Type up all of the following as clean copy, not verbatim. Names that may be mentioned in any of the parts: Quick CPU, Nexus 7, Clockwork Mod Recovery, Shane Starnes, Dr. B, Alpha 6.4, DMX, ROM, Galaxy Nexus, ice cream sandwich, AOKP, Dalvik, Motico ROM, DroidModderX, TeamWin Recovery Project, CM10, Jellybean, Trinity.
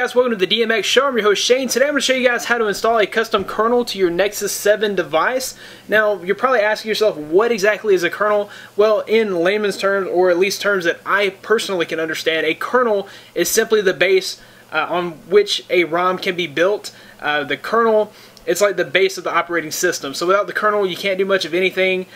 guys, welcome to the DMX show. I'm your host Shane. Today I'm going to show you guys how to install a custom kernel to your Nexus 7 device. Now you're probably asking yourself, what exactly is a kernel? Well, in layman's terms, or at least terms that I personally can understand, a kernel is simply the base on which a ROM can be built. The kernel, it's like the base of the operating system. So without the kernel, you can't do much of anything.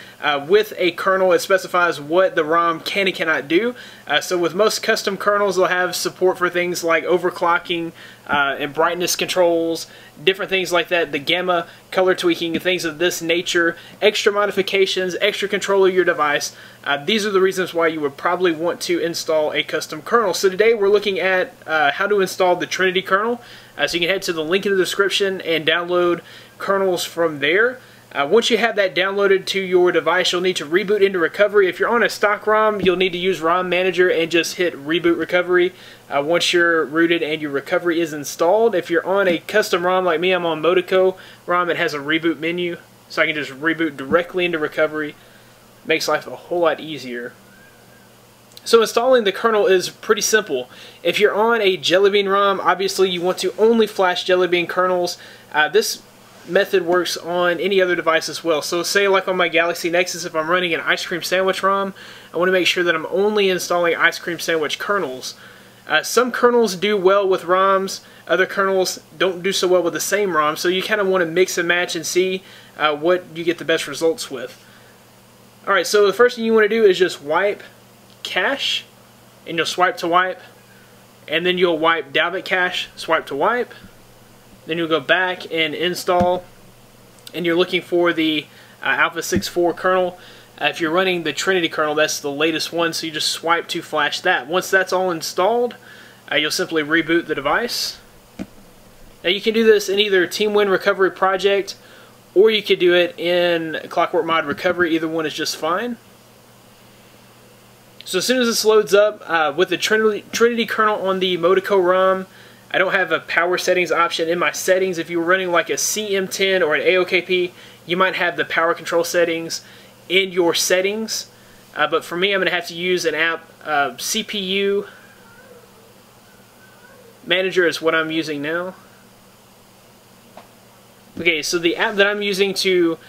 With a kernel, it specifies what the ROM can and cannot do. So with most custom kernels, they'll have support for things like overclocking and brightness controls, different things like that, the gamma, color tweaking, and things of this nature, extra modifications, extra control of your device. These are the reasons why you would probably want to install a custom kernel. So today we're looking at how to install the Trinity kernel. So you can head to the link in the description and download kernels from there. Once you have that downloaded to your device, you'll need to reboot into recovery. If you're on a stock ROM, you'll need to use ROM Manager and just hit Reboot Recovery once you're rooted and your recovery is installed. If you're on a custom ROM like me, I'm on Motico ROM, it has a reboot menu, so I can just reboot directly into recovery. Makes life a whole lot easier. So installing the kernel is pretty simple. If you're on a Jellybean ROM, obviously you want to only flash Jellybean kernels. This method works on any other device as well. So say like on my Galaxy Nexus, if I'm running an ice cream sandwich ROM, I want to make sure that I'm only installing ice cream sandwich kernels. Some kernels do well with ROMs, other kernels don't do so well with the same ROM, so you kind of want to mix and match and see what you get the best results with. Alright, so the first thing you want to do is just wipe cache, and you'll swipe to wipe, and then you'll wipe Dalvik cache, swipe to wipe, then you'll go back and install, and you're looking for the Alpha 6.4 kernel. If you're running the Trinity kernel, that's the latest one, so you just swipe to flash that. Once that's all installed, you'll simply reboot the device. Now you can do this in either TeamWin Recovery Project, or you could do it in Clockwork Mod Recovery. Either one is just fine. So as soon as this loads up, with the Trinity kernel on the Motico ROM, I don't have a power settings option in my settings. If you were running like a CM10 or an AOKP, you might have the power control settings in your settings. But for me, I'm going to have to use an app. CPU Manager is what I'm using now. Okay, so the app that I'm using to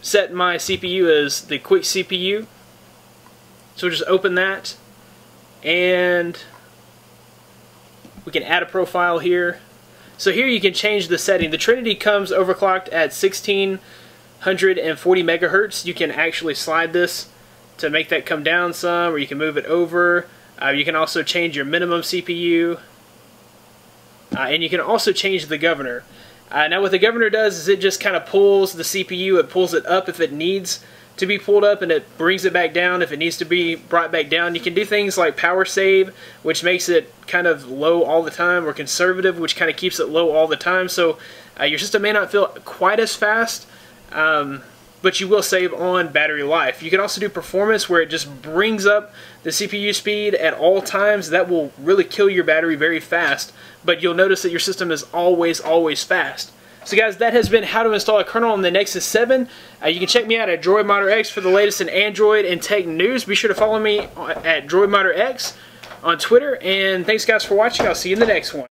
set my CPU is the Quick CPU. So just open that, and we can add a profile here. So here you can change the setting. The Trinity comes overclocked at 1640 megahertz. You can actually slide this to make that come down some, or you can move it over. You can also change your minimum CPU, and you can also change the governor. Now what the governor does is it just kind of pulls the CPU, it pulls it up if it needs to be pulled up, and it brings it back down if it needs to be brought back down. You can do things like power save, which makes it kind of low all the time, or conservative, which kind of keeps it low all the time, so your system may not feel quite as fast, but you will save on battery life. You can also do performance, where it just brings up the CPU speed at all times. That will really kill your battery very fast, but you'll notice that your system is always fast. So guys, that has been how to install a kernel on the Nexus 7. You can check me out at DroidModderX for the latest in Android and tech news. Be sure to follow me at DroidModderX on Twitter. And thanks guys for watching. I'll see you in the next one.